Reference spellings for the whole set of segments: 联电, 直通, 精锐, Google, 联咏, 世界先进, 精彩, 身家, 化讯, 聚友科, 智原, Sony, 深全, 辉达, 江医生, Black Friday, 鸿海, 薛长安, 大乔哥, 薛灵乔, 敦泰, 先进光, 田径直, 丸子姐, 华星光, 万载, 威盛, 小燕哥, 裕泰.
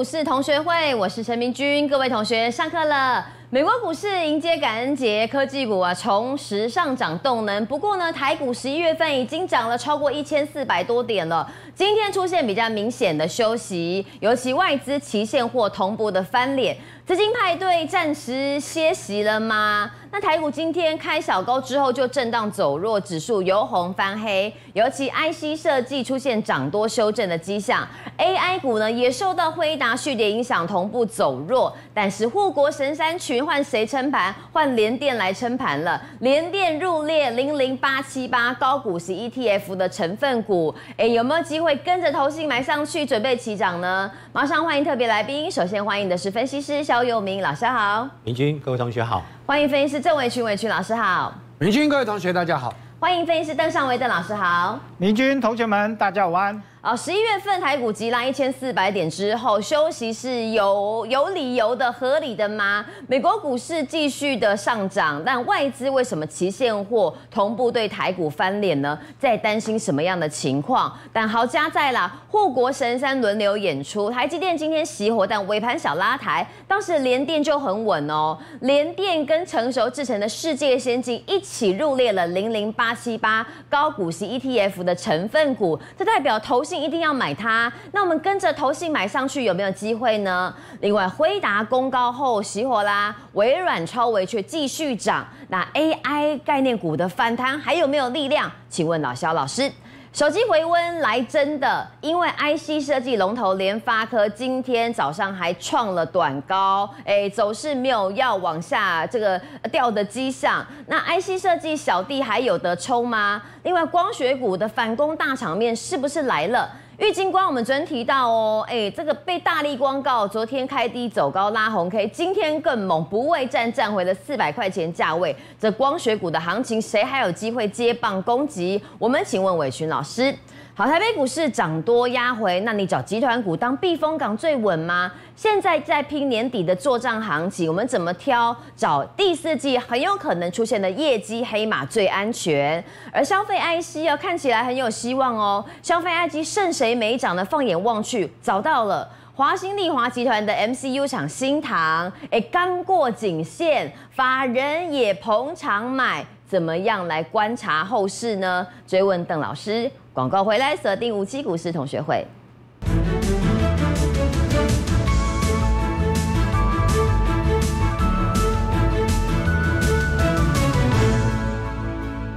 股市同学会，我是陈明君，各位同学上课了。美国股市迎接感恩节，科技股啊重拾上涨动能。不过呢，台股11月份已经涨了超过1400多点了。今天出现比较明显的休息，尤其外资期现货同步的翻脸，资金派对暂时歇息了吗？那台股今天开小高之后就震荡走弱，指数由红翻黑，尤其 IC 设计出现涨多修正的迹象。AI 股呢也受到辉达续跌影响，同步走弱。但是护国神山群换谁撑盘？换联电来撑盘了。联电入列00878高股息 ETF 的成分股，有没有机会跟着投信买上去，准备起涨呢？马上欢迎特别来宾，首先欢迎的是分析师肖友明老师好，明君各位同学好。欢迎分析师郑伟群，伟群老师好。明君各位同学大家好。欢迎分析师邓尚维，邓老师好。明君同学们大家午安。好，11月份台股急拉1400点之后休息是有理由的、合理的吗？美国股市继续的上涨，但外资为什么期现货同步对台股翻脸呢？在担心什么样的情况？但好家在啦，护国神山轮流演出，台积电今天熄火，但尾盘小拉抬，当时联电就很稳哦。联电跟成熟制成的世界先进一起入列了00878高股息 ETF 的成分股，这代表投信一定要买它。那我们跟着投信买上去有没有机会呢？另外，辉达公告后熄火啦，微软超微却继续涨。那 AI 概念股的反弹还有没有力量？请问老肖老师。手机回温来真的，因为 IC 设计龙头联发科今天早上还创了短高，走势没有要往下这个掉的迹象。那 IC 设计小弟还有得抽吗？另外，光学股的反攻大场面是不是来了？玉晶光我们昨天提到哦，这个被大力光告，昨天开低走高拉红 K， 今天更猛，不畏战站回了400块钱价位。这光学股的行情，谁还有机会接棒攻击？我们请问伟群老师。好，台北股市涨多压回，那你找集团股当避风港最稳吗？现在在拼年底的作账行情，我们怎么挑找第四季很有可能出现的业绩黑马最安全？而消费 IC 哦，看起来很有希望哦，消费 IC 剩谁没涨呢？放眼望去，找到了。华兴利华集团的 MCU 厂新唐，刚过颈线，法人也捧场买，怎么样来观察后市呢？追问邓老师。广告回来，锁定57股市同学会。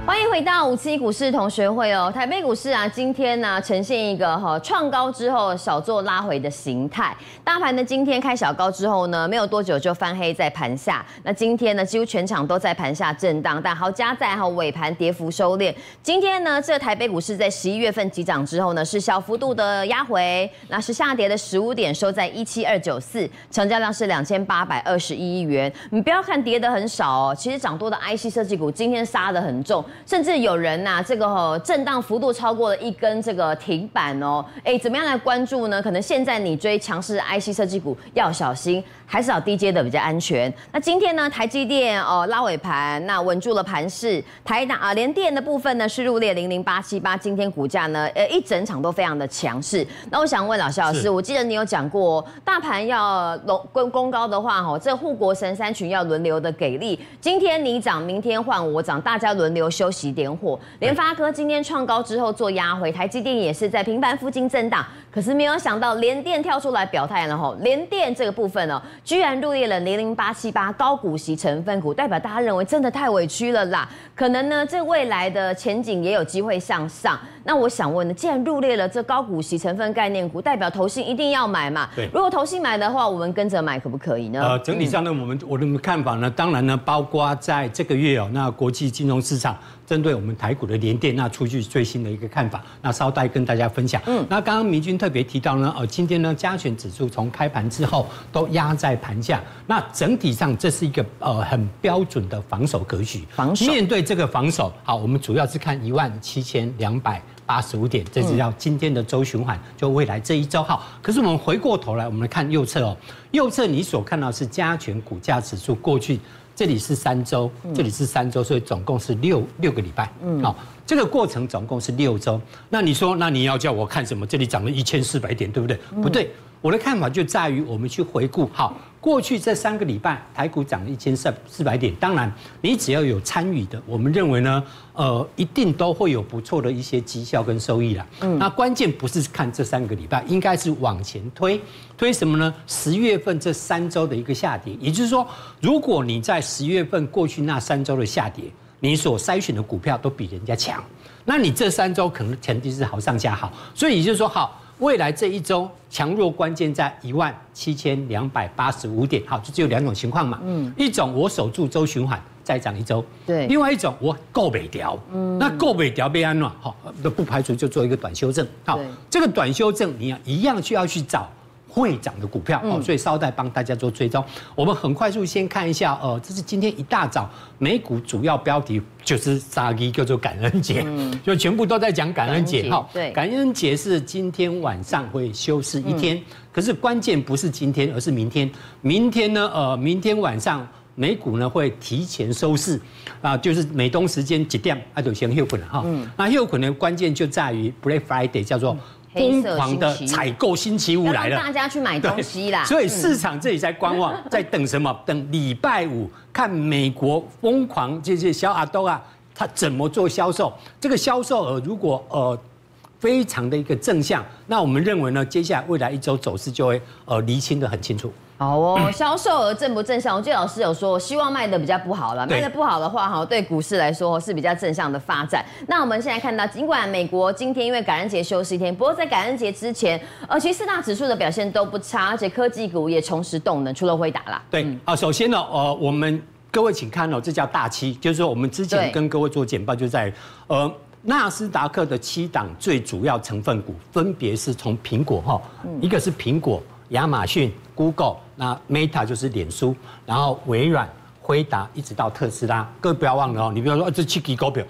欢迎回到57股市同学会哦。台北股市啊，今天呢呈现一个创高之后小做拉回的形态。大盘呢今天开小高之后呢，没有多久就翻黑在盘下。那今天呢几乎全场都在盘下震荡，但好家在尾盘跌幅收敛。今天呢这台北股市在11月份急涨之后呢，是小幅度的压回，那是下跌的15点，收在17294，成交量是2821亿元。你不要看跌得很少哦，其实涨多的 IC 设计股今天杀得很重。甚至有人呐、这个震荡幅度超过了一根这个停板哦，怎么样来关注呢？可能现在你追强势 IC 设计股要小心，还是找低阶的比较安全。那今天呢，台积电拉尾盘，那稳住了盘势。台达联电的部分呢是入列00878，今天股价呢一整场都非常的强势。那我想问老肖老师，我记得你有讲过，大盘要攻高的话，这护国神山群要轮流的给力。今天你涨，明天换我涨，大家轮流休息点火。联发科今天创高之后做压回，台积电也是在平盘附近震荡，可是没有想到联电跳出来表态了吼，联电这个部分哦，居然入列了00878高股息成分股，代表大家认为真的太委屈了啦。可能呢，这未来的前景也有机会向上。那我想问呢，既然入列了这高股息成分概念股，代表投信一定要买嘛？对。如果投信买的话，我们跟着买可不可以呢？整体上呢，我的看法呢，当然呢，包括在这个月哦，那国际金融市场。针对我们台股的联电，那出具最新的一个看法，那稍待跟大家分享。那刚刚明君特别提到呢，今天呢加权指数从开盘之后都压在盘下，那整体上这是一个很标准的防守格局。防守面对这个防守，好，我们主要是看17285点，这是要今天的周循环，就未来这一周号。可是我们回过头来，我们来看右侧哦，右侧你所看到是加权股价指数过去。这里是3周，这里是3周，所以总共是六个礼拜。好，这个过程总共是6周。那你说，那你要叫我看什么？这里涨了1400点，对不对？不对，我的看法就在于我们去回顾好过去这3个礼拜，台股涨了1400点。当然，你只要有参与的，我们认为呢，一定都会有不错的一些绩效跟收益啦。那关键不是看这3个礼拜，应该是往前推，推什么呢？10月份这3周的一个下跌，也就是说，如果你在10月份过去那3周的下跌，你所筛选的股票都比人家强，那你这3周可能前提是好上下好，所以也就是说好。未来这1周强弱关键在17285点，好，就只有2种情况嘛，一种我守住周循环再涨1周，对，另外一种我够北调，那够北调被安了，好，不排除就做一个短修正，好，这个短修正你要一样需要去找会涨的股票，所以稍待帮大家做追踪。我们很快速先看一下，这是今天一大早美股主要标题。就是杀鸡叫做感恩节，就全部都在讲感恩节。好，感恩节是今天晚上会休市1天，可是关键不是今天，而是明天。明天呢，明天晚上美股呢会提前收市，啊，就是美东时间1点啊就先休困了哈。那休困的关键就在于 Black Friday， 叫做疯狂的采购星期5来了，大家去买东西啦。所以市场这里在观望，在等什么？等礼拜5。看美国疯狂这些小阿兜啊，他怎么做销售？这个销售额如果非常的一个正向，那我们认为呢，接下来未来1周走势就会厘清的很清楚。好哦，销售额正不正向？我记得老师有说，希望卖的比较不好了，卖的不好的话，哈，对股市来说是比较正向的发展。那我们现在看到，尽管美国今天因为感恩节休息1天，不过在感恩节之前，其实4大指数的表现都不差，而且科技股也重拾动能，除了辉达啦。对啊，首先呢，我们各位请看哦，这叫大期，就是说我们之前跟各位做简报就在纳斯达克的7档最主要成分股，分别是从苹果哈，一个是苹果、亚马逊、Google。那 Meta 就是脸书，然后微软、辉达一直到特斯拉，各位不要忘了哦。你比如说这7只股票，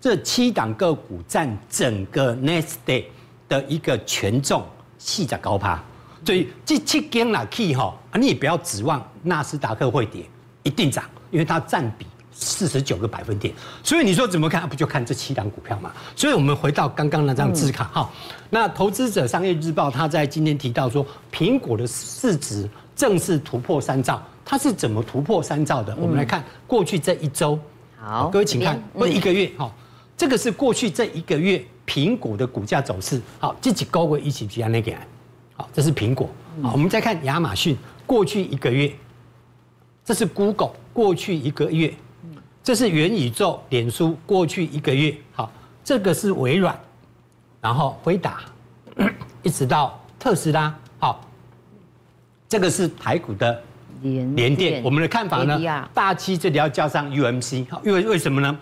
这7档个股占整个 Nasdaq 的一个权重40%，所以这7间哪去哈？你也不要指望纳斯达克会跌，一定涨，因为它占比49%。所以你说怎么看？不就看这7档股票嘛。所以我们回到刚刚那张字卡哈，那投资者商业日报他在今天提到说，苹果的市值正式突破3兆，它是怎么突破3兆的？我们来看过去这1周，好，各位请看，不是1个月，好，这个是过去这1个月苹果的股价走势，好，这几高位一起比较那个，好，这是苹果，好，我们再看亚马逊过去1个月，这是 Google 过去1个月，这是元宇宙脸书过去1个月，好，这个是微软，然后辉达，一直到特斯拉，好。这个是台股的联电，我们的看法呢？大期这里要加上 UMC， 因为什么呢？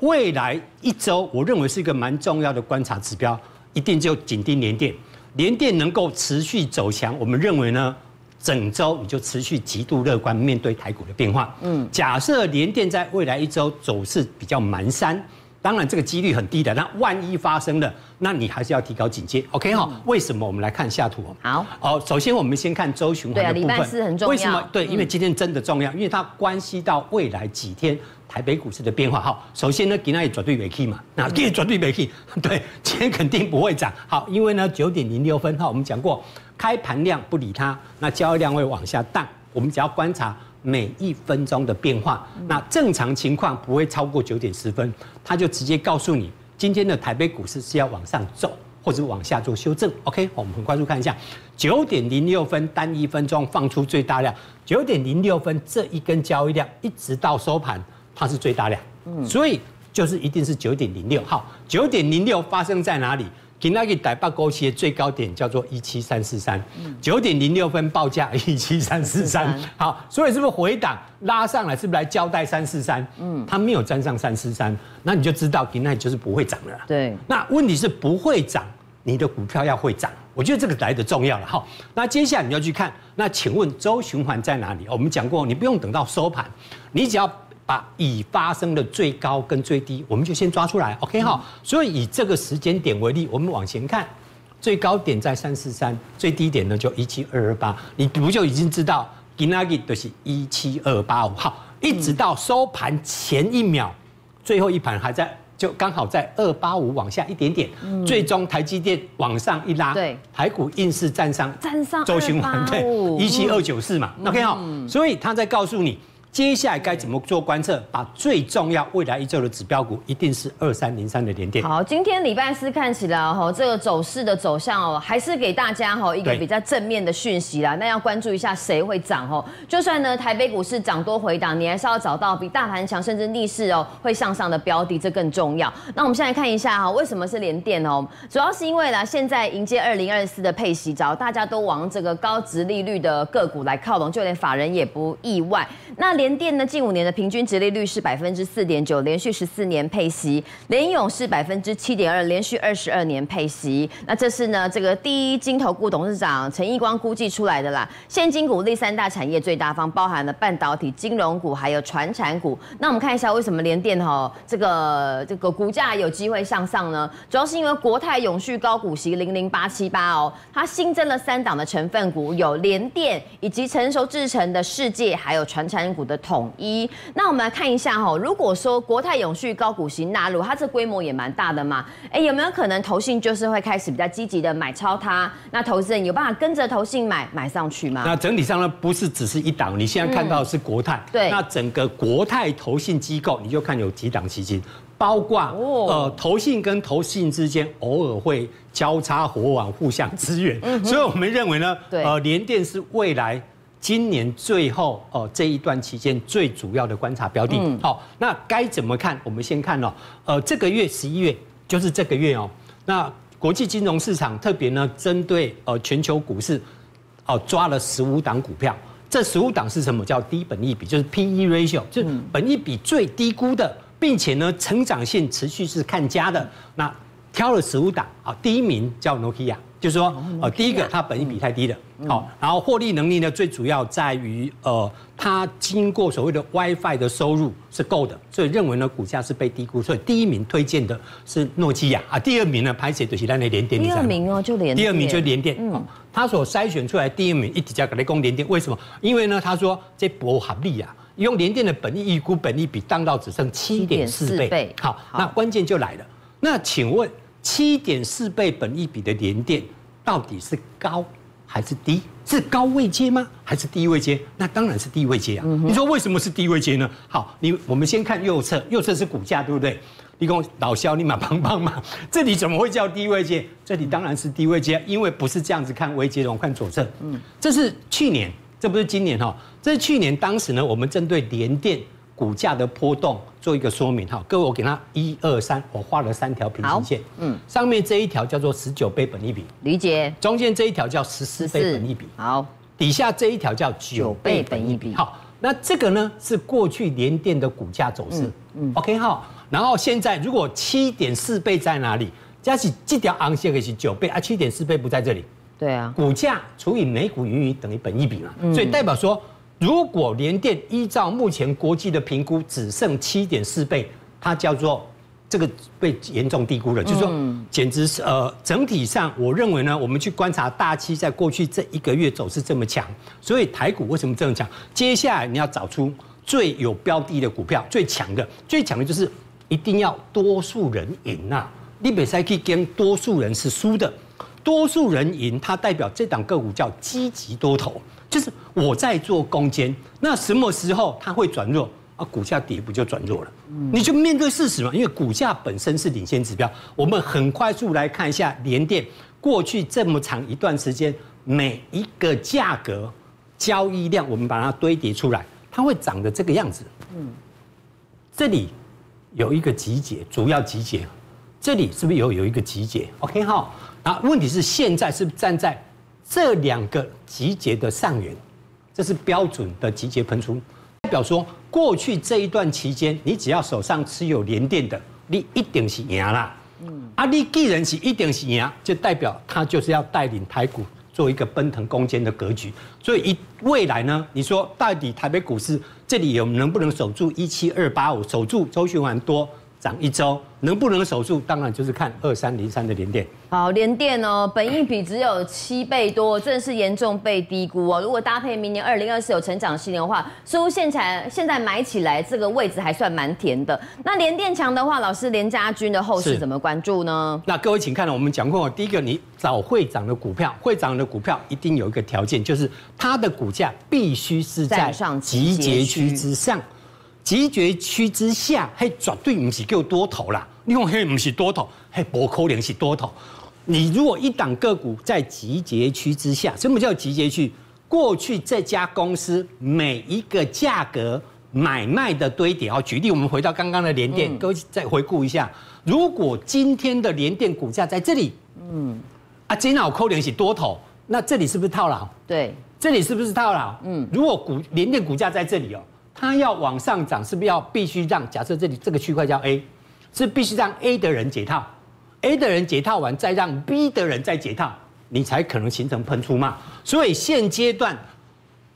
未来1周我认为是一个蛮重要的观察指标，一定就紧盯联电。联电能够持续走强，我们认为呢，整周你就持续极度乐观面对台股的变化。假设联电在未来1周走势比较蹒跚。当然，这个几率很低的。那万一发生了，那你还是要提高警戒。OK 哈？为什么？我们来看下图哦。好，首先我们先看周循环的部分。对啊，礼拜4很重要。为什么？对，因为今天真的重要，因为它关系到未来几天台北股市的变化。好，首先呢，今天也绝对没去嘛，那今天绝对没去。对，今天肯定不会涨。好，因为呢9:06哈，我们讲过，开盘量不理它，那交易量会往下荡。我们只要观察。每1分钟的变化，那正常情况不会超过9:10，他就直接告诉你，今天的台北股市是要往上走，或者往下做修正。OK， 我们很快速看一下，9:06单1分钟放出最大量，9:06这一根交易量一直到收盘，它是最大量，所以就是一定是9:06。好，9:06发生在哪里？今天台北股市的最高点叫做17343，9:06报价17343，好，所以是不是回档拉上来，是不是来交代343？它没有沾上343，那你就知道今天就是不会涨了。对，那问题是不会涨，你的股票要会涨，我觉得这个来的重要了哈。那接下来你要去看，那请问周循环在哪里？我们讲过，你不用等到收盘，你只要。把已发生的最高跟最低，我们就先抓出来 ，OK 哈。所以以这个时间点为例，我们往前看，最高点在343，最低点呢就17228，你不就已经知道今天就是17285，好，一直到收盘前1秒，最后一盘还在就刚好在285往下一点点，最终台积电往上一拉，对，台股硬是站上周循环，对，17294嘛 ，OK 哈，所以他在告诉你接下来该怎么做观测，把最重要未来一周的指标股一定是2303的联电。好，今天礼拜四看起来哦，这个走势的走向哦，还是给大家一个比较正面的讯息啦。那要关注一下谁会涨哦。就算呢台北股市涨多回档，你还是要找到比大盘强甚至逆势哦会向上的标的，这更重要。那我们现在看一下哈，为什么是联电哦？主要是因为啦，现在迎接2024的配息潮，大家都往这个高殖利率的个股来靠拢，就连法人也不意外。那联电呢，近5年的平均殖利率是4.9%，连续14年配息；联咏是7.2%，连续22年配息。那这是呢，这个第一金投顾董事长陈义光估计出来的啦。现金股利3大产业最大方，包含了半导体、金融股还有传产股。那我们看一下为什么联电这个股价有机会向上呢？主要是因为国泰永续高股息00878哦，它新增了3档的成分股，有联电以及成熟制程的世界，还有传产股的统一。那我们来看一下如果说国泰永续高股息纳入，它这规模也蛮大的嘛，有没有可能投信就是会开始比较积极的买超它？那投资人有办法跟着投信买上去吗？那整体上呢，不是只是一档，你现在看到的是国泰，对，那整个国泰投信机构，你就看有几档基金。包括投信跟投信之间偶尔会交叉火网互相支援，所以我们认为呢，联电是未来今年最后这一段期间最主要的观察标的。好，那该怎么看？我们先看这个月11月就是这个月哦。那国际金融市场特别呢，针对全球股市抓了15档股票。这15档是什么？叫低本益比，就是 P/E ratio， 就是本益比最低估的，并且呢成长性持续是看佳的。那挑了15档啊，第一名叫 Nokia。就是说，第一个它本益比太低了，好，然后获利能力呢，最主要在于它经过所谓的 WiFi 的收入是够的，所以认为呢股价是被低估，所以第一名推荐的是诺基亚啊，第二名呢排谁就是咱的联电，第二名就联电，他所筛选出来第一名一直在跟你讲联电，为什么？因为呢他说这不合理啊，用联电的本益预估本益比当到只剩7.4倍，好，那关键就来了，那请问？7.4倍本益比的联电，到底是高还是低？是高位阶吗？还是低位阶？那当然是低位阶啊！你说为什么是低位阶呢？好，我们先看右侧，右侧是股价，对不对？你跟我老肖，你马帮忙，这里怎么会叫低位阶？这里当然是低位阶，因为不是这样子看位阶，我们看左侧。这是去年，这不是今年哈，这是去年当时呢，我们针对联电股价的波动做一个说明哈，各位我给它1、2、3，我画了3条平行线，上面这一条叫做19倍本益比，理解，中间这一条叫14倍本益比，好，底下这一条叫9倍本益比，好，那这个呢是过去联电的股价走势，OK 好，然后现在如果7.4倍在哪里，加起这条昂线可以是9倍啊，7.4倍不在这里，对啊，股价除以每股盈余等于本益比嘛，所以代表说。如果联电依照目前国际的评估只剩7.4倍，它叫做这个被严重低估了，就是说，简直是整体上我认为呢，我们去观察大期在过去这1个月走势这么强，所以台股为什么这么强？接下来你要找出最有标的的股票，最强的就是一定要多数人赢呐，你不可以去跟多数人是输的，多数人赢，它代表这档个股叫积极多头。就是我在做攻坚，那什么时候它会转弱啊？股价跌不就转弱了？你就面对事实嘛，因为股价本身是领先指标。我们很快速来看一下联电过去这么长一段时间每一个价格交易量，我们把它堆叠出来，它会长得这个样子。这里有一个集结，主要集结，这里是不是有一个集结 ？OK 好，啊，问题是现在是不是站在？这2个集结的上缘，这是标准的集结喷出，代表说过去这一段期间，你只要手上持有联电的，你一定是赢啦。啊，你既然是一定是赢，就代表它就是要带领台股做一个奔腾攻坚的格局。所以未来呢，你说到底台北股市这里能不能守住17285，守住周循环多？涨一周，能不能守住，当然就是看2303的联电。好，联电哦，本益比只有7倍多，真的是严重被低估哦。如果搭配明年2024有成长性的话，似乎现在买起来这个位置还算蛮甜的。那联电强的话，老师联家军的后市怎么关注呢？那各位请看了，我们讲过，第一个你找会涨的股票，会涨的股票一定有一个条件，就是它的股价必须是在集结区之上。 集结区之下，嘿，绝对不是叫多头啦。你讲嘿，不是多头，嘿，不可能是多头。你如果一档个股在集结区之下，什么叫集结区？过去这家公司每一个价格买卖的堆叠，好，举例，我们回到刚刚的联电，各位再回顾一下，如果今天的联电股价在这里，今天可能是多头，那这里是不是套牢？对，这里是不是套牢？如果联电股价在这里哦。 它要往上涨，是不是要必须让假设这个区块叫 A， 是必须让 A 的人解套 ，A 的人解套完，再让 B 的人再解套，你才可能形成喷出嘛。所以现阶段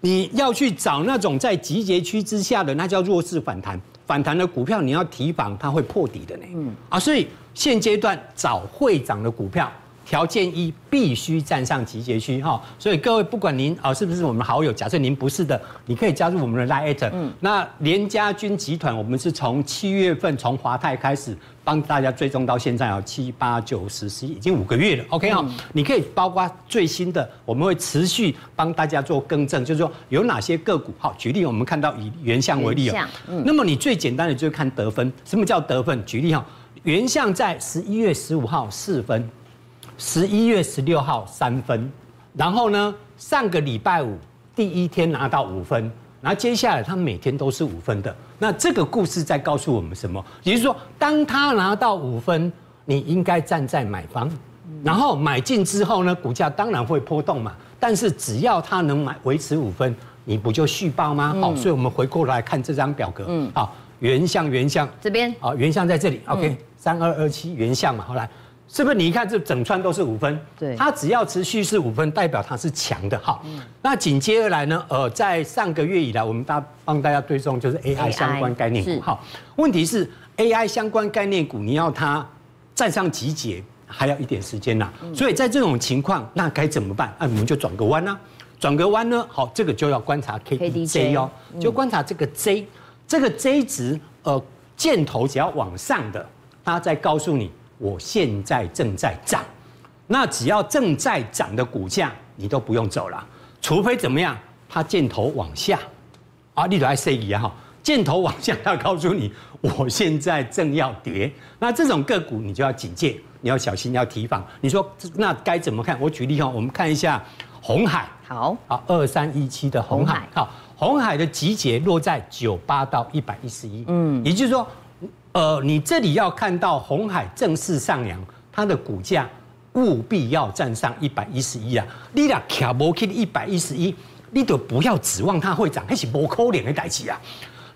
你要去找那种在集结区之下的，那叫弱势反弹，反弹的股票你要提防它会破底的呢。所以现阶段找会涨的股票。 条件一，必须站上集结区哈，所以各位不管您啊是不是我们好友，假设您不是的，你可以加入我们的 Line@。那联家军集团，我们是从7月份从华泰开始帮大家追踪到现在啊，7、8、9、10、11，已经5个月了。OK 哈，你可以包括最新的，我们会持续帮大家做更正，就是说有哪些个股。好，举例我们看到以原相为例啊，那么你最简单的就是看得分，什么叫得分？举例哈，原相在11月15号4分。 11月16号3分，然后呢，上个礼拜五第一天拿到5分，然后接下来他每天都是5分的。那这个故事在告诉我们什么？也就是说，当他拿到5分，你应该站在买方，然后买进之后呢，股价当然会波动嘛。但是只要他能维持5分，你不就续报吗？好，所以我们回过来看这张表格。好，原相这边，好，原相在这里。OK， 3227原相嘛，好来。 是不是你一看这整串都是5分？对，它只要持续是5分，代表它是强的。好，那紧接而来呢？在上个月以来，我们帮大家追踪就是 AI 相关概念股。好，问题是 AI 相关概念股，你要它站上集结，还要一点时间啦。所以在这种情况，那该怎么办？那我们就转个弯啦。转个弯呢？好，这个就要观察 KDJ 哦，就观察这个 J， 这个 J 值，箭头只要往上的，它在告诉你。 我现在正在涨，那只要正在涨的股价，你都不用走了，除非怎么样，它箭头往下，啊，例如 ICE 哈，箭头往下，它告诉你我现在正要跌，那这种个股你就要警戒，你要小心，要提防。你说那该怎么看？我举例哈，我们看一下鸿海，好，啊，2317的鸿海，好，鸿海的集结落在98到111，也就是说。 你这里要看到鸿海正式上扬，它的股价务必要站上111啊！你若卡不去111，你就不要指望它会涨，那是不可能的代志啊！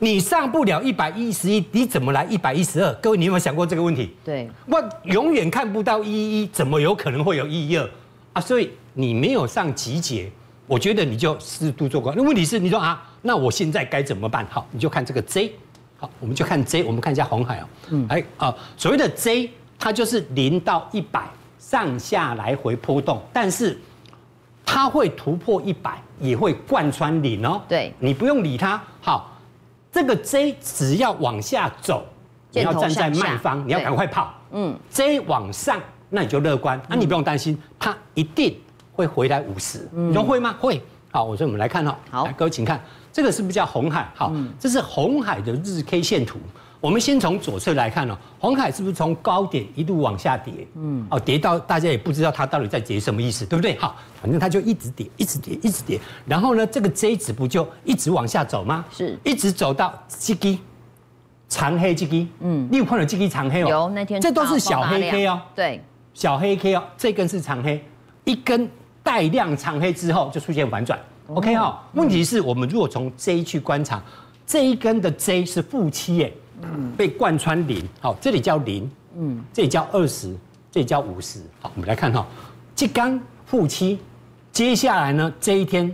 你上不了111，你怎么来112？各位，你有没有想过这个问题？对，我永远看不到111，怎么有可能会有112啊？所以你没有上集结，我觉得你就适度做空。那问题是，你说啊，那我现在该怎么办？好，你就看这个 J。 好，我们就看 J， 我们看一下鸿海哦。所谓的 J， 它就是0到100上下来回波动，但是它会突破100，也会贯穿0哦。对，你不用理它。好，这个 J 只要往下走，你要站在卖方，你要赶快跑。J 往上，那你就乐观，那你不用担心，它一定会回来50。你说会吗？会。好，我说我们来看哦。好，各位请看。 这个是不是叫鸿海？好，这是鸿海的日 K 线图。我们先从左侧来看哦，鸿海是不是从高点一路往下跌？跌到大家也不知道它到底在跌什么意思，对不对？好，反正它就一直跌，一直跌，一直跌。然后呢，这个 J 值不就一直往下走吗？是，一直走到这个长黑这个，你有看到这个长黑哦？有，那天这都是小黑 K 哦，对，小黑 K 哦，这根是长黑，一根带量长黑之后就出现反转。 OK 哈，问题是我们如果从 J 去观察，这一根的 J 是负7耶，被贯穿0，好，这里叫0，这里叫20，这里叫50，好，我们来看哈，这根负7，接下来呢这一天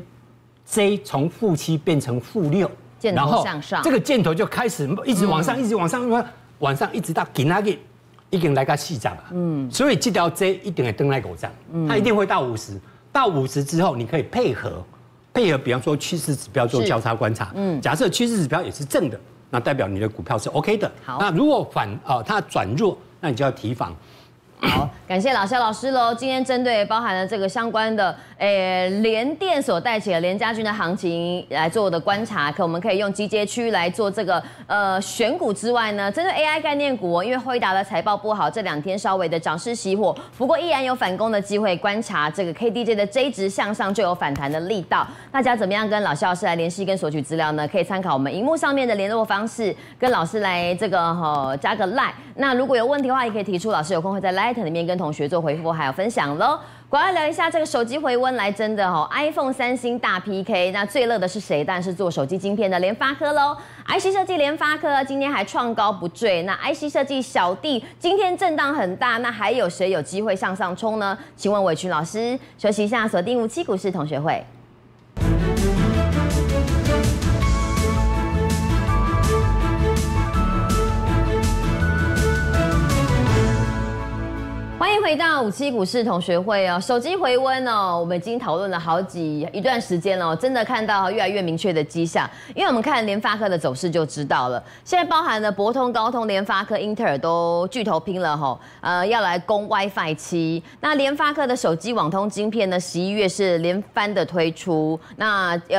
J 从负7变成负6，然后这个箭头就开始一直往上，一直往上，晚上一直到今仔日已经来个4涨啊。嗯，所以这条 J 一定会登来5涨，它一定会到50，到50之后你可以配合，比方说趋势指标做交叉观察。嗯，假设趋势指标也是正的，那代表你的股票是 OK 的。好，那如果它转弱，那你就要提防。 好，感谢老萧老师喽。今天针对包含了这个相关的联电所带起的联家军的行情来做我的观察，我们可以用集结区来做这个选股之外呢，针对 AI 概念股，因为辉达的财报不好，这2天稍微的涨势熄火，不过依然有反攻的机会。观察这个 KDJ 的 J 值向上就有反弹的力道。大家怎么样跟老萧老师来联系跟索取资料呢？可以参考我们荧幕上面的联络方式，跟老师来这个加个 line。那如果有问题的话，也可以提出，老师有空会再 line。 里面跟同学做回复，还有分享喽。赶快聊一下这个手机回温来真的iPhone、三星大 PK， 那最热的是谁？当然是做手机晶片的联发科喽。IC 设计联发科今天还创高不坠，那 IC 设计小弟今天震荡很大，那还有谁有机会向上冲呢？请问伟群老师，休息一下，锁定57股市同学会。 欢迎回到57股市同学会哦，手机回温哦，我们已经讨论了一段时间了，真的看到越来越明确的迹象。因为我们看联发科的走势就知道了，现在包含了博通、高通、联发科、英特尔都巨头拼了要来攻 WiFi7。那联发科的手机网通晶片呢，11月是连番的推出，那也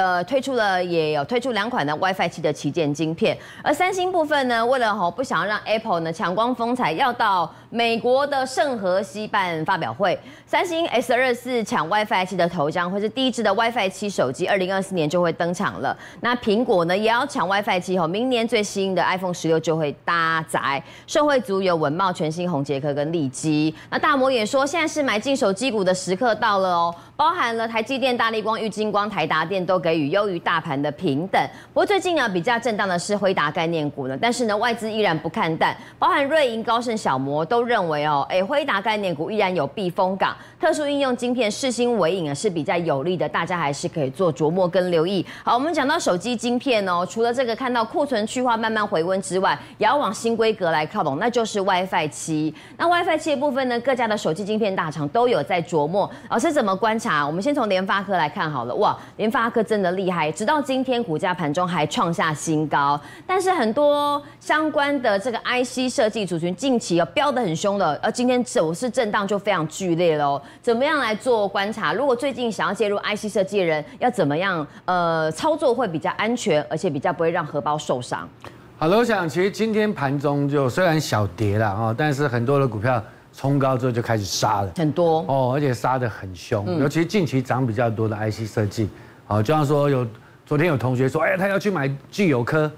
有推出2款的 WiFi7 的旗舰晶片。而三星部分呢，为了不想让 Apple 呢抢光风采，要到美国的圣何 西办发表会，三星 S24抢 WiFi7 的头章，会是第一支的 WiFi7 手机，2024年就会登场了。那苹果呢，也要抢 WiFi7 后，明年最新的 iPhone16就会搭载。社会族有文茂、全新、宏捷科跟利基。那大摩也说，现在是买进手机股的时刻到了哦，包含了台积电、大立光、玉晶光、台达电都给予优于大盘的平等。不过最近呢，比较震荡的是辉达概念股呢，但是呢，外资依然不看淡，包含瑞银、高盛、小摩都认为辉达 概念股依然有避风港，特殊应用晶片世芯微影是比较有利的，大家还是可以做琢磨跟留意。好，我们讲到手机晶片哦，除了这个看到库存去化慢慢回温之外，也要往新规格来靠拢，那就是 WiFi7。那 WiFi7 的部分呢，各家的手机晶片大厂都有在琢磨。老师怎么观察？我们先从联发科来看好了，哇，联发科真的厉害，直到今天股价盘中还创下新高。但是很多相关的这个 IC 设计族群近期飙得很凶的，今天走势震荡就非常剧烈喽，怎么样来做观察？如果最近想要介入 IC 设计的人，要怎么样操作会比较安全，而且比较不会让荷包受伤？好了，我想其实今天盘中就虽然小跌了但是很多的股票冲高之后就开始杀了，很多而且杀得很凶，尤其近期涨比较多的 IC 设计，就像说昨天有同学说，他要去买聚友科，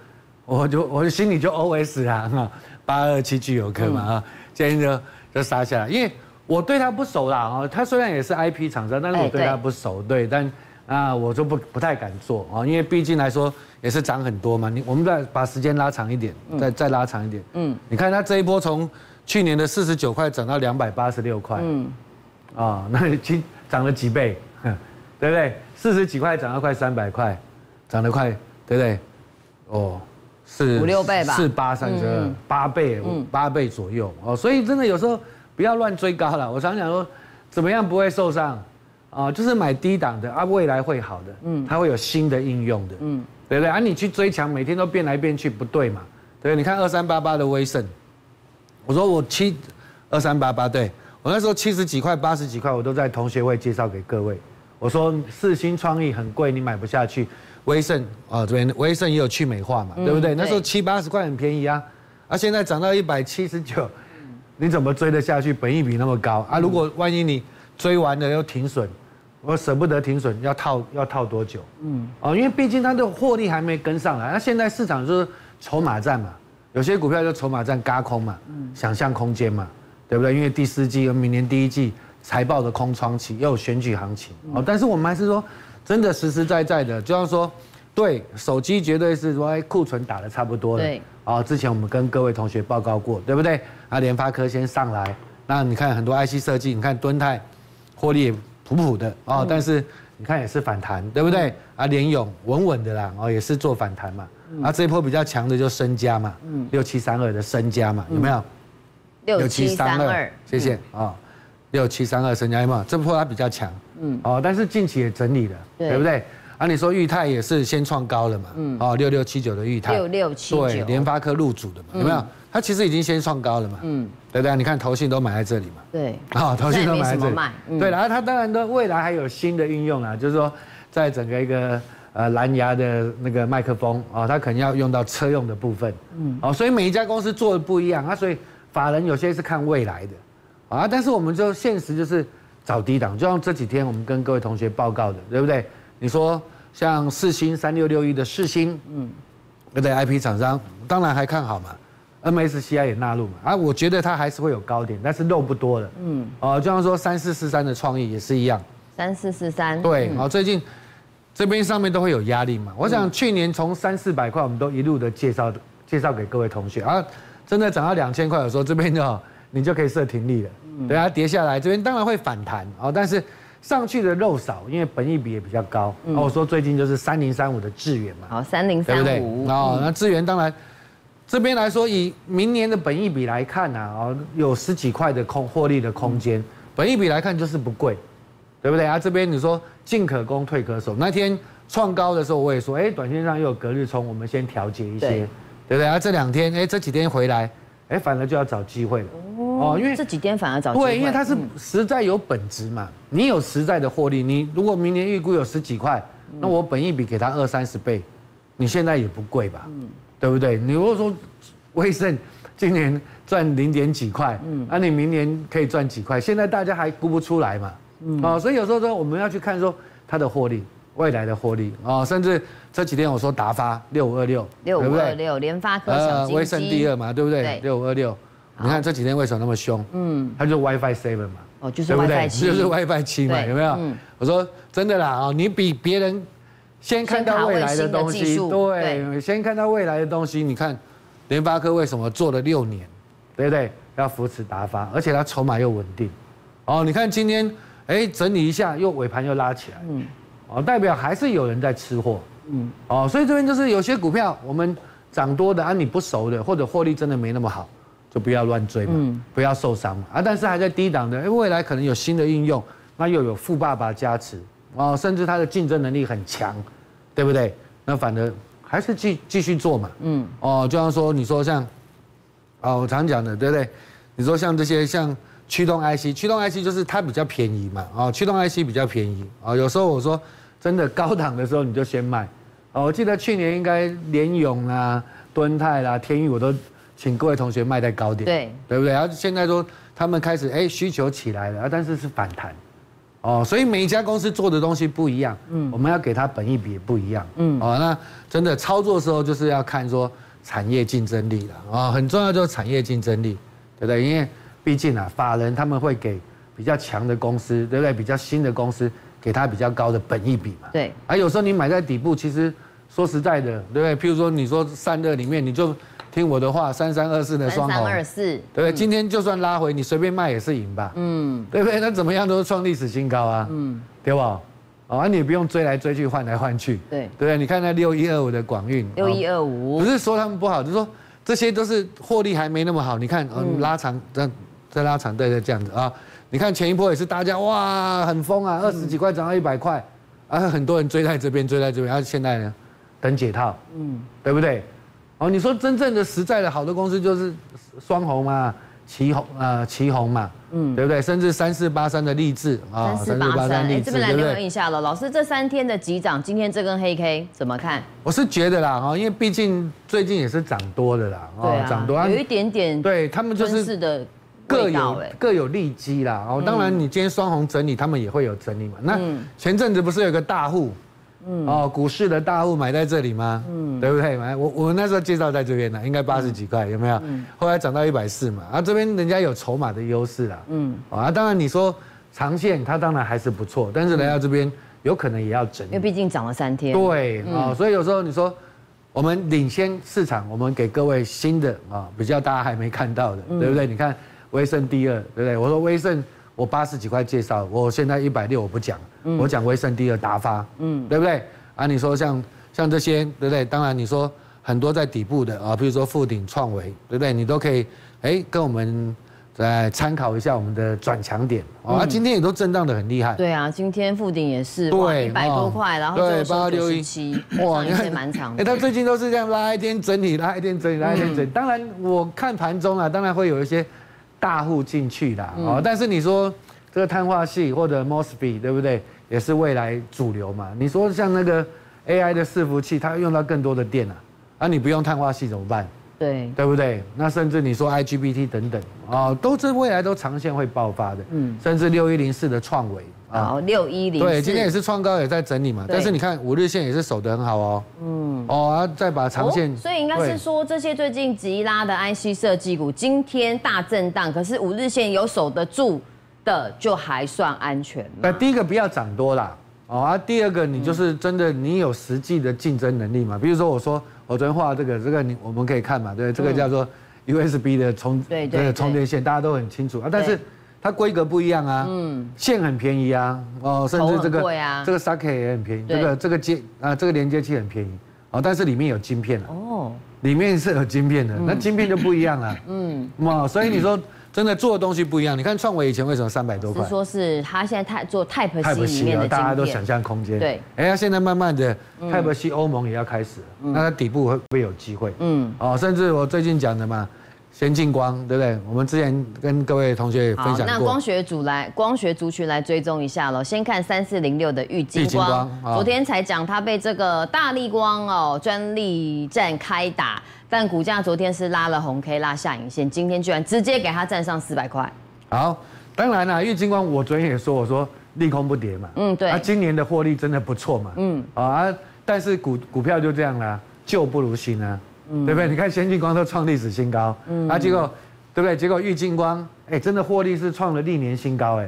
我心里就 OS 啦，827聚友科嘛今天就杀下来，因为我对他不熟啦，他虽然也是 IP 厂商，但是我对他不熟，对，但我就不太敢做因为毕竟来说也是涨很多嘛，我们再把时间拉长一点，再拉长一点，你看他这一波从去年的49块涨到286块，那涨了几倍，对不对？40几块涨到快300块，涨得快，对不对？是5、6倍吧，4、8、32，8倍左右所以真的有时候不要乱追高了。我常讲说，怎么样不会受伤就是买低档的未来会好的，它会有新的应用的，对不对？你去追强，每天都变来变去，不对嘛，对不对？你看2388的威盛，我说我2388，对我那时候70几块、80几块，我都在同学会介绍给各位，我说世芯创意很贵，你买不下去。 威盛这边威盛也有去美化嘛，对不对？那时候7、80块很便宜啊，现在涨到179，你怎么追得下去？本益比那么高如果万一你追完了又停损，我舍不得停损，要套多久？因为毕竟它的获利还没跟上来，那现在市场就是筹码战嘛，有些股票就筹码战軋空嘛，想象空间嘛，对不对？因为第4季和明年第1季财报的空窗期，又有选举行情但是我们还是说。 真的实实在在的，就像说，对手机绝对是说库存打得差不多了。对之前我们跟各位同学报告过，对不对？联发科先上来，那你看很多 IC 设计，你看敦泰获利也普普的但是你看也是反弹，对不对？啊，联咏稳稳的啦，哦，也是做反弹嘛。啊，这一波比较强的就身家嘛，6732的身家嘛，有没有？6732，谢谢啊，6732身家有没有？这波它比较强，哦，但是近期也整理了，对不对？啊，你说裕泰也是先创高了嘛，哦，6679的裕泰，6679，对，联发科入主的嘛，有没有？它其实已经先创高了嘛，对不对？你看投信都买在这里嘛，对，啊，投信都买在这里，对，然后它当然的未来还有新的运用啊，就是说在整个一个蓝牙的那个麦克风啊，它可能要用到车用的部分，哦，所以每一家公司做的不一样啊，所以法人有些是看未来的，啊，但是我们就现实就是找低档，就像这几天我们跟各位同学报告的，对不对？你说像世芯3661的世芯，对不对 ？IP 厂商当然还看好嘛。MSCI 也纳入嘛，啊，我觉得它还是会有高点，但是肉不多了，哦，就像说3443的创意也是一样，3443，对，哦，最近这边上面都会有压力嘛，我想去年从300-400块我们都一路的介绍给各位同学啊，真的涨到2000块，有时候这边就你就可以设停利了，对啊，跌下来这边当然会反弹哦，但是上去的肉少，因为本益比也比较高，哦，我说最近就是3035的智原嘛，好，3035，哦，那智原当然。这边来说，以明年的本益比来看啊，哦，有10几块的获利的空间。本益比来看就是不贵，对不对啊？这边你说进可攻退可守，那天创高的时候我也说，哎，短线上又有隔日冲，我们先调节一些，对不对啊？这2天，哎，这几天回来，哎，反而就要找机会了哦，因为这几天反而找机会，对，因为它是实在有本质嘛，你有实在的获利，你如果明年预估有10几块，那我本益比给它20-30倍，你现在也不贵吧？对不对？你如果说威盛今年赚0点几块，那你明年可以赚几块？现在大家还估不出来嘛，哦，所以有时候说我们要去看说它的获利，未来的获利哦，甚至这几天我说达发6526，6526联发科小金，威盛第二嘛，对不对？6526，你看这几天为什么那么凶？它就是 WiFi7 嘛，哦，就是 WiFi7， 就是 WiFi7 嘛，有没有？我说真的啦，哦，你比别人。先看到未来的东西，对，先看到未来的东西。你看，联发科为什么做了6年，对不对？要扶持达发，而且它筹码又稳定。哦，你看今天，哎，整理一下，又尾盘又拉起来，哦，代表还是有人在吃货，哦，所以这边就是有些股票我们涨多的啊，你不熟的或者获利真的没那么好，就不要乱追嘛，不要受伤嘛啊。但是还在低档的，哎，未来可能有新的应用，那又有富爸爸加持。哦，甚至它的竞争能力很强，对不对？那反正还是继续做嘛。哦，就像说你说像，哦，我常讲的，对不对？你说像这些像驱动 IC， 驱动 IC 就是它比较便宜嘛。哦，驱动 IC 比较便宜。哦，有时候我说真的高档的时候你就先卖。哦，我记得去年应该联咏啦、敦泰啦、天宇我都请各位同学卖在高点，对，对不对？然后现在说他们开始哎需求起来了，但是是反弹。哦，所以每一家公司做的东西不一样，我们要给它本益比也不一样，哦，那真的操作的时候就是要看说产业竞争力了，啊，很重要就是产业竞争力，对不对？因为毕竟啊，法人他们会给比较强的公司，对不对？比较新的公司给它比较高的本益比嘛，对。啊，有时候你买在底部，其实说实在的，对不对？譬如说你说32里面，你就听我的话，3324的双红，3324，对不对？今天就算拉回，你随便卖也是赢吧，对不对？那怎么样都是创历史新高啊，对吧？哦，你也不用追来追去，换来换去，对不对？你看那6125的广运，6125，不是说他们不好，就是说这些都是获利还没那么好。你看，拉长再拉长，对，这样子啊。你看前一波也是大家哇很疯啊，20几块涨到100块，啊，很多人追在这边，啊，现在呢等解套，对不对？哦，你说真正的实在的好的公司就是双红嘛，旗红嘛，对不对？甚至3483的励志啊，3483励志，对不对？这边来留意一下了，老师这3天的急涨，今天这根黑 K 怎么看？我是觉得啦，哈，因为毕竟最近也是涨多的啦，哦，涨多有一点点，对他们就是各有利基啦，哦，当然你今天双红整理，他们也会有整理嘛。那前阵子不是有个大户？哦，股市的大户买在这里吗？对不对？我们那时候介绍在这边呢，应该80几块，有没有？后来涨到140嘛，啊，这边人家有筹码的优势啦，啊，当然你说长线它当然还是不错，但是来到这边有可能也要整理，因为毕竟涨了3天。对啊，所以有时候你说我们领先市场，我们给各位新的啊，比较大家还没看到的，对不对？你看威盛第二，对不对？我说威盛我80几块介绍，我现在160我不讲，我讲维生 D 的打发，对不对？啊，你说像这些，对不对？当然你说很多在底部的啊，比如说富鼎、创维，对不对？你都可以跟我们来参考一下我们的转强点啊。今天也都震荡得很厉害。对啊，今天富鼎也是100多块，然后对867，哇，也是蛮长。它最近都是这样拉一天整理，拉一天整理，拉一天整理。当然我看盘中啊，当然会有一些大户进去啦，但是你说这个碳化系或者 MOSFET 对不对，也是未来主流嘛。你说像那个 AI 的伺服器，它用到更多的电啊，啊你不用碳化系怎么办？对，对不对？那甚至你说 IGBT 等等啊，都是未来都长线会爆发的。甚至6104的创维啊，6104对，今天也是创高也在整理嘛，但是你看5日线也是守得很好哦。再把长线，所以应该是说这些最近急拉的 IC 设计股，今天大震荡，可是5日线有守得住的，就还算安全。那第一个不要涨多啦，第二个你就是真的你有实际的竞争能力嘛？比如说我昨天画这个我们可以看嘛，对，这个叫做 USB 的充电线，大家都很清楚啊，但是它规格不一样啊，线很便宜啊，甚至这个 socket 也很便宜，这个连接器很便宜。但是里面有晶片了，里面是有晶片的，那晶片就不一样了，所以你说真的做的东西不一样。你看创维以前为什么300多块？说是他现在做 Type C 里面的晶片，大家都想象空间，对，他现在慢慢的 Type C 欧盟也要开始了，那它底部会不会有机会？甚至我最近讲的嘛，先进光，对不对？我们之前跟各位同学也分享过。那光学族群来追踪一下喽。先看3406的玉晶光，昨天才讲它被这个大立光专利战开打，但股价昨天是拉了红 K 拉下影线，今天居然直接给它站上400块。好，当然啦，玉晶光我昨天也说，我说利空不跌嘛，对，今年的获利真的不错嘛，但是股票就这样啦，旧不如新啊。对不对？你看先进光都创历史新高，结果对不对？结果玉晶光，真的获利是创了历年新高，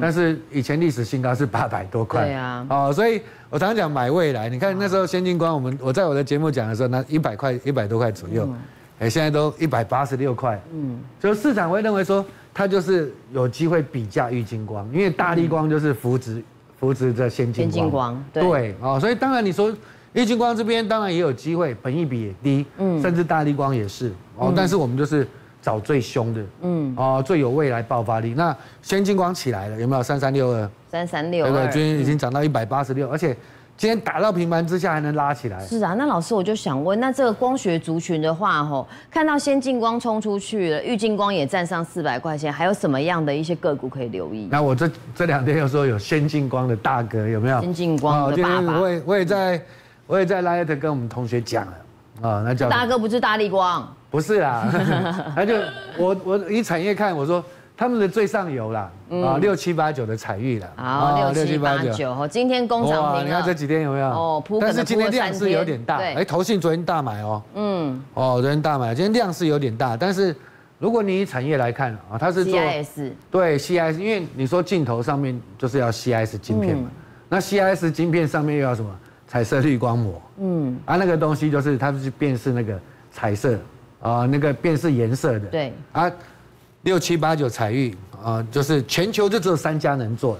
但是以前历史新高是800多块，对啊，所以我常常讲买未来。你看那时候先进光，我在我的节目讲的时候，那100多块左右，现在都186块，所以市场会认为说它就是有机会比价玉晶光，因为大立光就是扶植着先进光，对，所以当然你说。玉晶光这边当然也有机会，本益比也低，甚至大立光也是但是我们就是找最凶的，最有未来爆发力。那先进光起来了，有没有？3362，3362，对，今天已经涨到186，而且今天打到平盘之下还能拉起来。是啊，那老师我就想问，那这个光学族群的话，看到先进光冲出去了，玉晶光也站上400块钱，还有什么样的一些个股可以留意？那我这2天又说有先进光的大哥，有没有？先进光的爸爸，我也在 Light 跟我们同学讲了那叫大哥不是大立光，不是啦，那就我以产业看，我说他们的最上游啦6789的彩玉啦，6789，今天攻涨停了，你看这几天有没有？但是今天量是有点大，投信昨天大买昨天大买，今天量是有点大，但是如果你以产业来看它是做 CIS， 对 CIS， 因为你说镜头上面就是要 CIS 晶片嘛，那 CIS 晶片上面又要什么？彩色滤光膜，那个东西就是它是辨识那个彩色那个辨识颜色的，对啊，6789彩玉就是全球就只有3家能做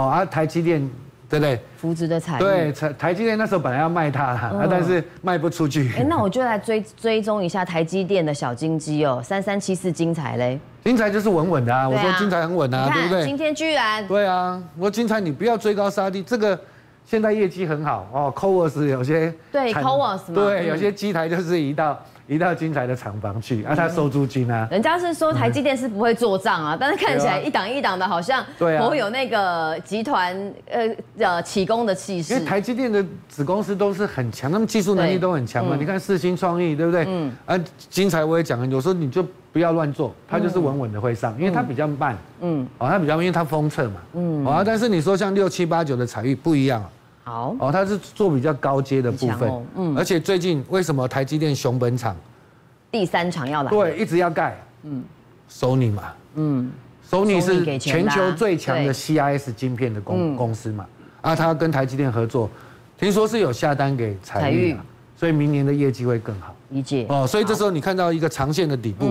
了，台积电对不对？扶植的彩玉，对，台积电那时候本来要卖它啦，但是卖不出去。那我就来追踪一下台积电的小金鸡3374精彩嘞。精彩就是稳稳的啊，我说精彩很稳啊，对不对？今天居然对啊，我说精彩你不要追高杀低这个。现在业绩很好CoWoS 有些对 CoWoS 对，有些机台就是移到晶材的厂房去啊，他收租金啊。人家是说台积电是不会做账啊，但是看起来一档一档的，好像颇有那个集团起功的气势。因为台积电的子公司都是很强，他们技术能力都很强嘛。你看世芯创意对不对？晶材我也讲很多，说你就不要乱做，它就是稳稳的会上，因为它比较慢，它比较因为它封测嘛，但是你说像6789的彩玉不一样啊。好它是做比较高阶的部分，而且最近为什么台积电熊本厂第3厂要来？对，一直要盖，Sony 嘛，Sony 是全球最强的 CIS 晶片的公司嘛，它跟台积电合作，听说是有下单给彩玉，所以明年的业绩会更好，理解，所以这时候你看到一个长线的底部，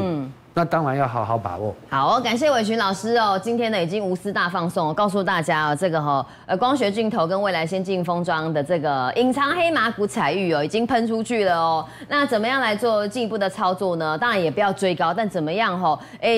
那当然要好好把握。好，感谢伟群老师哦，今天呢已经无私大放送，告诉大家哦，这个光学镜头跟未来先进封装的这个隐藏黑马股采域哦，已经喷出去了哦。那怎么样来做进一步的操作呢？当然也不要追高，但怎么样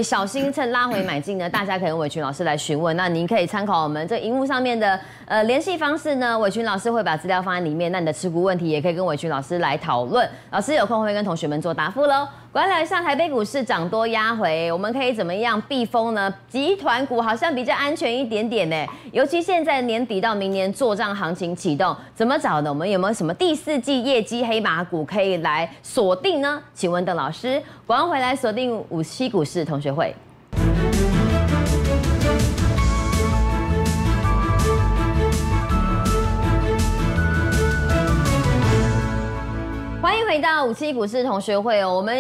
小心趁拉回买进呢？大家可以跟伟群老师来询问。那您可以参考我们这荧幕上面的联系方式呢，伟群老师会把资料放在里面。那你的持股问题也可以跟伟群老师来讨论，老师有空会跟同学们做答复喽。观察一下台北股市涨多压回，我们可以怎么样避风呢？集团股好像比较安全一点点呢，尤其现在年底到明年做账行情启动，怎么找呢？我们有没有什么第四季业绩黑马股可以来锁定呢？请问邓老师，广告回来锁定57股市同学会。欢迎回到57股市同学会哦，我们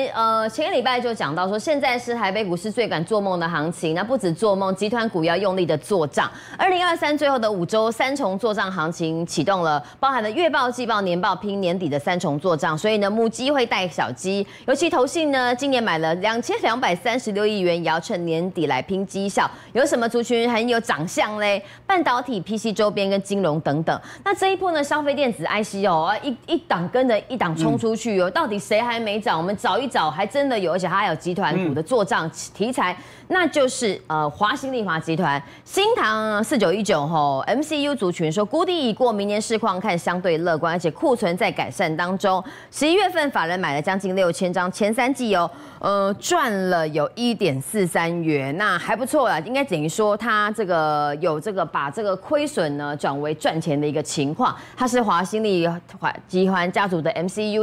前个礼拜就讲到说，现在是台北股市最敢做梦的行情，那不止做梦，集团股要用力的做账。2023最后的5周三重做账行情启动了，包含了月报、季报、年报拼年底的三重做账，所以呢，母鸡会带小鸡，尤其投信呢，今年买了2236亿元，也要趁年底来拼绩效。有什么族群很有长相嘞？半导体、PC 周边跟金融等等。那这一波呢，消费电子 IC 哦，一档跟着一档冲。出去哦，到底谁还没涨？我们找一找，还真的有，而且它还有集团股的做账题材，那就是华新丽华集团、新唐4919吼 MCU 族群说估低已过，明年市况看相对乐观，而且库存在改善当中。11月份法人买了将近6000张，前3季哦，赚了有1.43元，那还不错啦，应该等于说它这个有这个把这个亏损呢转为赚钱的一个情况。它是华新丽华集团家族的 MCU。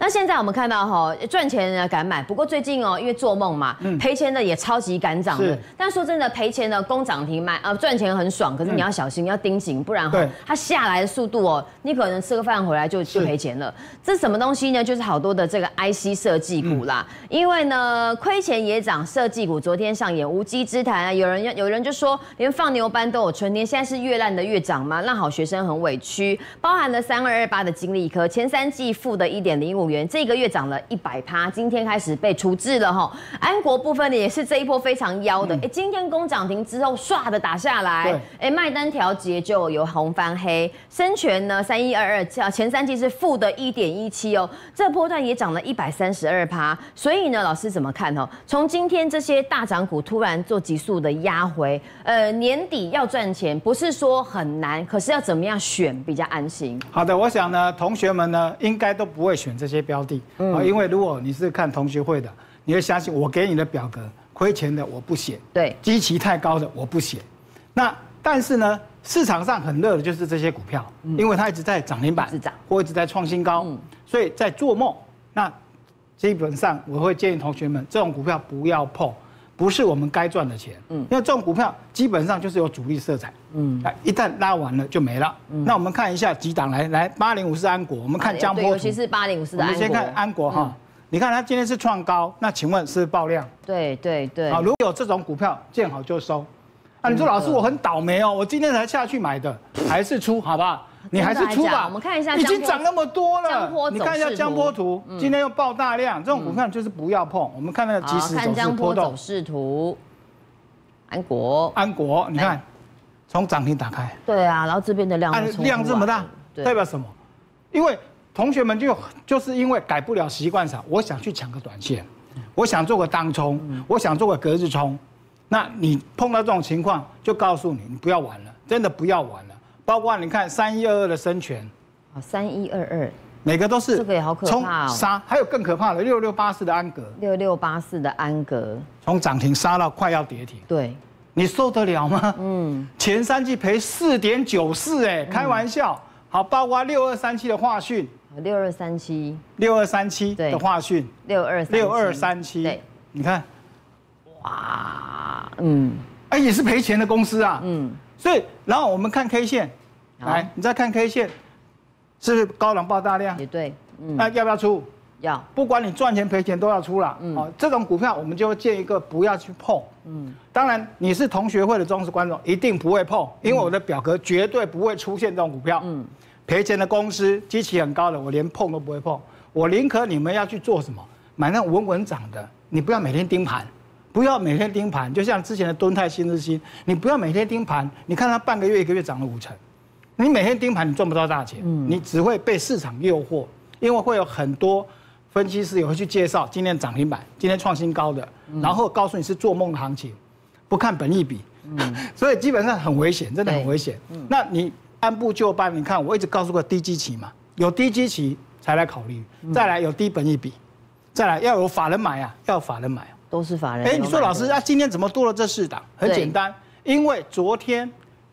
那现在我们看到赚钱呢敢买，不过最近因为做梦嘛，赔钱的也超级敢涨的。但说真的，赔钱的攻涨停买，赚钱很爽，可是你要小心，要盯紧，不然它下来的速度你可能吃个饭回来就赔钱了。这什么东西呢？就是好多的这个 IC 设计股啦，因为呢亏钱也涨，设计股昨天上演无稽之谈啊。有人就说，连放牛班都有春天，现在是越烂的越涨吗？让好学生很委屈。包含了3228的金立科，前3季负的1.05元，这个月涨了100%，今天开始被处置了哈。安国部分的也是这一波非常妖的，今天攻涨停之后唰的打下来，卖单调节就由红翻黑。深全呢3122前3季是负的1.17哦，这波段也涨了132%，所以呢老师怎么看哦？从今天这些大涨股突然做急速的压回，年底要赚钱不是说很难，可是要怎么样选比较安心？好的，我想呢同学们呢应该都不会选这些标的啊，因为如果你是看同学会的，你会相信我给你的表格，亏钱的我不写，对，基期太高的我不写。那但是呢，市场上很热的就是这些股票，因为它一直在涨停板，或一直在创新高，所以在做梦。那基本上我会建议同学们，这种股票不要碰，不是我们该赚的钱，因为这种股票基本上就是有主力色彩，一旦拉完了就没了。那我们看一下几档，来8054安国，我们看江波，尤其是8054的安国，我们先看安国哈，你看它今天是创高，那请问是爆量？对。啊，如果有这种股票，见好就收。啊，你说老师我很倒霉哦，我今天才下去买的，还是出好不好？你还是出吧。我们看一下，已经涨那么多了，你看一下江波图，今天又爆大量，这种股票就是不要碰。我们看那个即时走势波动。走势图，安国，你看。从涨停打开，对啊，然后这边的量这么大，代表什么？因为同学们就是因为改不了习惯上，我想去抢个短线，我想做个当冲，我想做个隔日冲。那你碰到这种情况，就告诉你，你不要玩了，真的不要玩了。包括你看3122的深全，啊，3122，每个都是这个也好可怕哦，杀，还有更可怕的6684的安格，6684的安格，从涨停杀到快要跌停，对。你受得了吗？前3季赔4.94，哎，开玩笑。好，包括6237的化讯，6237的化讯，6237，对，你看，哇，哎，也是赔钱的公司啊，所以，然后我们看 K 线，来，你再看 K 线，是不是高档爆大量？也对，那要不要出？要，不管你赚钱赔钱都要出啦。哦，这种股票我们就建议一个不要去碰。当然你是同学会的忠实观众，一定不会碰，因为我的表格绝对不会出现这种股票。赔钱的公司，基期很高的，我连碰都不会碰。我宁可你们要去做什么？买那稳稳涨的，你不要每天盯盘，不要每天盯盘。就像之前的敦泰、新日新，你不要每天盯盘，你看它半个月、一个月涨了5成，你每天盯盘你赚不到大钱，你只会被市场诱惑，因为会有很多分析师也会去介绍今天涨停板、今天创新高的，然后告诉你是做梦的行情，不看本益比。 所以基本上很危险，真的很危险。那你按部就班，你看我一直告诉过低基期嘛，有低基期才来考虑，再来有低本益比，再来要有法人买啊，要有法人买、啊，都是法人。哎，你说老师啊，今天怎么多了这4档？很简单，因为昨天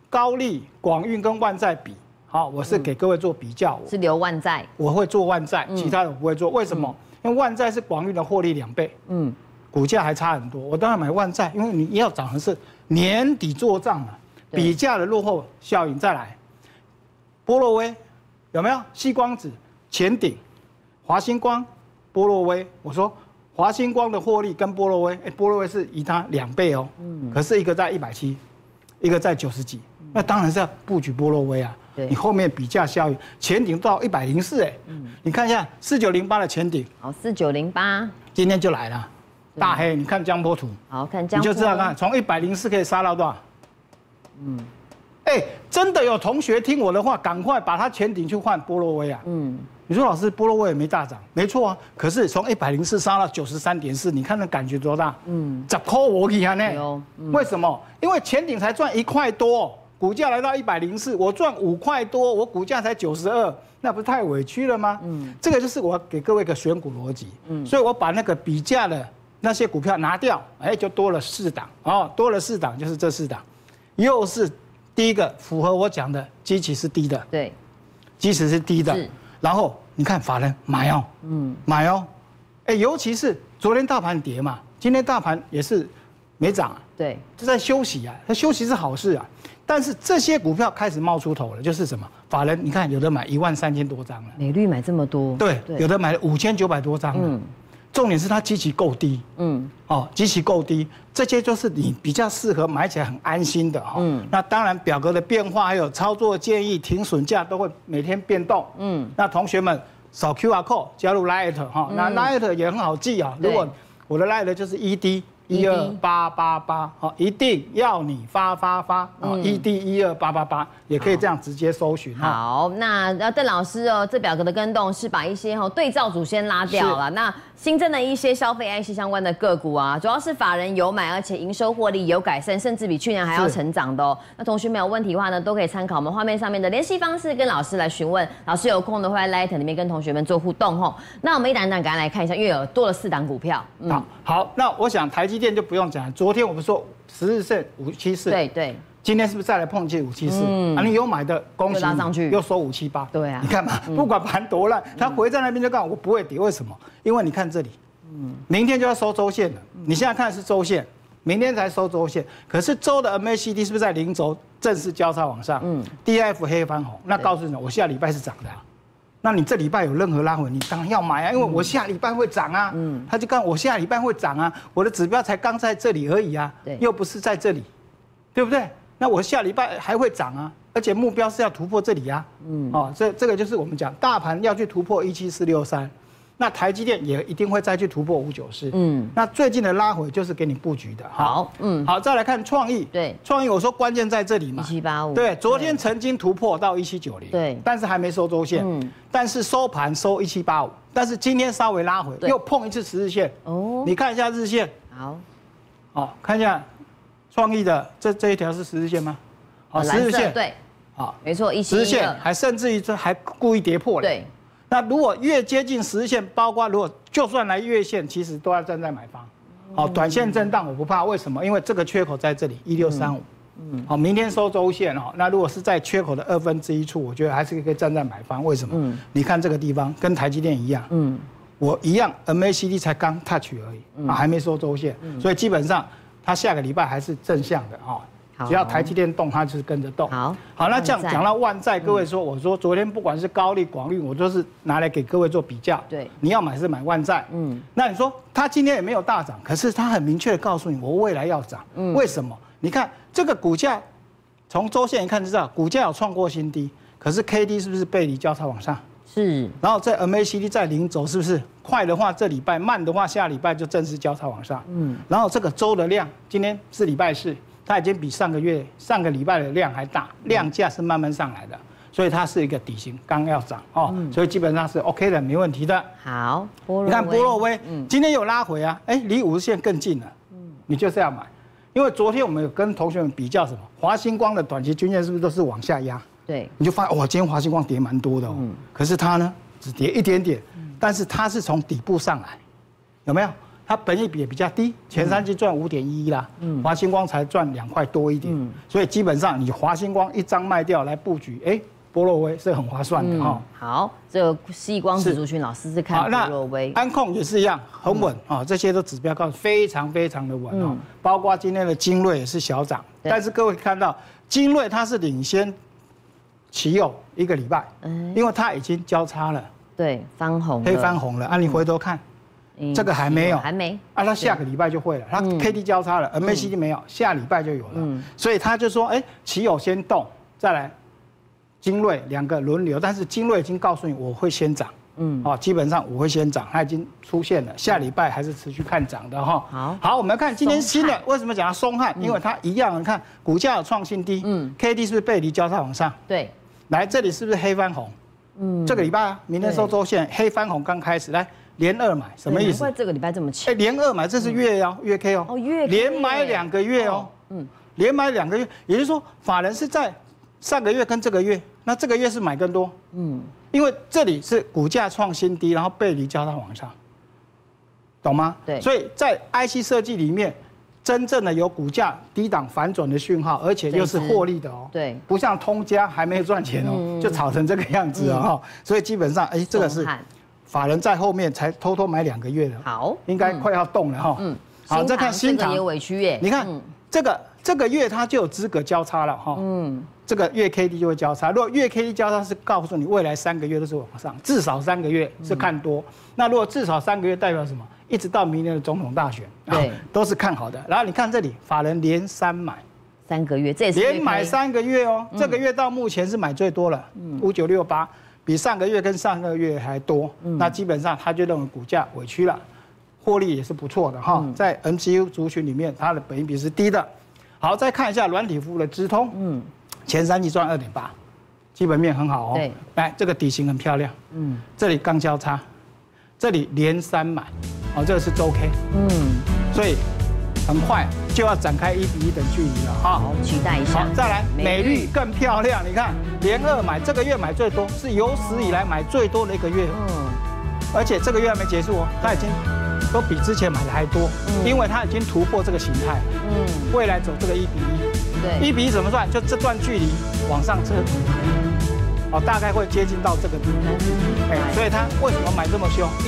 高力、广运跟万载比，好，我是给各位做比较，是留万载，我会做万载，其他的我不会做。为什么？因为万载是广运的获利2倍，股价还差很多。我当然买万载，因为你要涨的是。 年底做账嘛，比价的落后效应再来，波洛威有没有？细光子、前鼎、华星光、波洛威。我说华星光的获利跟波洛威，波洛威是以它2倍哦，可是一个在170，一个在90几，那当然是要布局波洛威啊。你后面比价效应，前鼎到104哎，你看一下4908的前鼎，好4908，今天就来了。 大黑，你看江波图，好看江波，你就知道看从104可以杀到多少。哎，真的有同学听我的话，赶快把它前顶去换波洛威啊。你说老师波洛威也没大涨，没错啊，可是从104杀到93.4，你看那感觉多大？10块我给啊呢。为什么？因为前顶才赚1块多，股价来到104，我赚5块多，我股价才92。 那不是太委屈了吗？这个就是我给各位一个选股逻辑。所以我把那个比价的。 那些股票拿掉，哎，就多了4档哦，多了4档，就是这4档，又是第一个符合我讲的基期是低的，对，基期是低的，然后你看法人买哦，买哦，哎，尤其是昨天大盘跌嘛，今天大盘也是没涨，对，就在休息啊，它休息是好事啊，但是这些股票开始冒出头了，就是什么法人，你看有的买13000多张了，美律买这么多，对，有的买了5900多张了。 重点是它基期够低，基期够低，这些就是你比较适合买起来很安心的哈。那当然表格的变化还有操作建议、停损价都会每天变动，那同学们扫 QR code 加入 Lite 哈，那 Lite 也很好记啊。如果我的 Lite 就是 ED12888，好，一定要你发啊 ，ED12888 也可以这样直接搜寻。好，那邓老师哦，这表格的更动是把一些对照组先拉掉了，那新增的一些消费 IC 相关的个股啊，主要是法人有买，而且营收获利有改善，甚至比去年还要成长的哦。那同学们有问题的话呢，都可以参考我们画面上面的联系方式跟老师来询问，老师有空的会在 Lite 里面跟同学们做互动吼。那我们一档一档赶快来看一下，因为有多了4档股票。好，那我想台积。 今天就不用讲，昨天我们说10日剩574，对，今天是不是再来碰见574？啊，你有买的恭喜，又收578，对啊，你看嘛，不管盘多烂，它回在那边就干，我不会跌，为什么？因为你看这里，明天就要收周线了，你现在看的是周线，明天才收周线，可是周的 MACD 是不是在零轴正式交叉往上？DIF 黑翻红，那告诉你，我下礼拜是涨的。 那你这礼拜有任何拉回，你当然要买啊，因为我下礼拜会涨啊。他就看我下礼拜会涨啊，我的指标才刚在这里而已啊，又不是在这里，对不对？那我下礼拜还会涨啊，而且目标是要突破这里啊。这个就是我们讲大盘要去突破17463，那台积电也一定会再去突破594。那最近的拉回就是给你布局的。好，好，再来看创意。对，创意我说关键在这里嘛，1785。对，昨天曾经突破到1790，对，但是还没收周线。但是收盘收1785，但是今天稍微拉回，又碰一次10日线。哦，你看一下日线。好，好，看一下创意的这一条是10日线吗？好，10日线对，好，没错，10日线还甚至于这还故意跌破了。对。 那如果越接近10日线，包括如果就算来月线，其实都要站在买方。好，短线震荡我不怕，为什么？因为这个缺口在这里1635。好，明天收周线哦。那如果是在缺口的1/2处，我觉得还是可以站在买方。为什么？你看这个地方跟台积电一样，我一样 MACD 才刚 touch 而已，还没收周线，所以基本上它下个礼拜还是正向的哈。 只要台积电动，它就是跟着动。好，那这样讲到万载，各位说，我说昨天不管是高力、广运，我都是拿来给各位做比较。对，你要买是买万载。那你说它今天也没有大涨，可是它很明确的告诉你，我未来要涨。为什么？你看这个股价，从周线一看就知道，股价有创过新低，可是 K D 是不是背离交叉往上？是。然后在 MACD 再零轴是不是快的话这礼拜，慢的话下礼拜就正式交叉往上。嗯。然后这个周的量，今天是礼拜四，它已经比上个礼拜的量还大，量价是慢慢上来的。 所以它是一个底型，刚要涨哦，所以基本上是 OK 的，没问题的。好，你看波若威，今天又拉回啊，哎，离五日线更近了，你就是要买，因为昨天我们有跟同学们比较什么，华星光的短期均线是不是都是往下压？对，你就发现哇，今天华星光跌蛮多的哦，可是它呢只跌一点点，但是它是从底部上来，有没有？它本益比也比较低，前三季赚5.11啦，华星光才赚2块多一点，所以基本上你华星光一张卖掉来布局，哎。 波若威是很划算的哈、好，这个细光子族群老师是看波若威，安控也是一样，很稳啊、这些都指标告诉非常非常的稳哦。包括今天的精锐也是小涨，但是各位看到精锐它是领先奇友一个礼拜，因为它已经交叉了，对，翻红，黑翻红了啊！你回头看，这个还没有，还没啊，它下个礼拜就会了，它 K D 交叉了 ，MACD 没有，下礼拜就有了，所以他就说，哎，奇友先动，再来。 精锐两个轮流，但是精锐已经告诉你我会先涨，基本上我会先涨，它已经出现了，下礼拜还是持续看涨的哈。好，我们看今天新的，为什么讲它松汉？因为它一样，你看股价有创新低，K D 是不是背离交叉往上？对，来这里是不是黑翻红？这个礼拜明天收周线黑翻红刚开始，来连二买什么意思？难怪这个礼拜这么强。连二买这是月哦，月 K 哦，月连买2个月哦，连买2个月，也就是说法人是在。 上个月跟这个月，那这个月是买更多，因为这里是股价创新低，然后背离交叉往上，懂吗？对，所以在 IC 设计里面，真正的有股价低档反转的讯号，而且又是获利的哦，对，不像通家还没有赚钱哦，就炒成这个样子哦，所以基本上，哎，这个是法人在后面才偷偷买2个月的，好，应该快要动了哈，好，再看新唐，你看这个。 这个月它就有资格交叉了哈，这个月 K D 就会交叉。如果月 K D 交叉是告诉你未来3个月都是往上，至少3个月是看多。那如果至少3个月代表什么？一直到明年的总统大选，对，都是看好的。然后你看这里，法人连3买3个月，这也是连买3个月哦。这个月到目前是买最多了，5968比上个月跟上个月还多。那基本上它就认为股价委屈了，获利也是不错的哈。在 MCU 族群里面，它的本益比是低的。 好，再看一下软体服务的直通，前3季赚2.8，基本面很好哦。来，这个底型很漂亮，这里刚交叉，这里连3买，哦，这个是周 K，所以很快就要展开1比1等距离了哈。好，期待一下。好，再来美绿更漂亮，你看连2买，这个月买最多，是有史以来买最多的一个月，而且这个月还没结束哦，它已经。 都比之前买的还多，因为它已经突破这个形态，未来走这个1比1，1比1怎么算？就这段距离往上车，大概会接近到这个地方，所以它为什么买这么凶？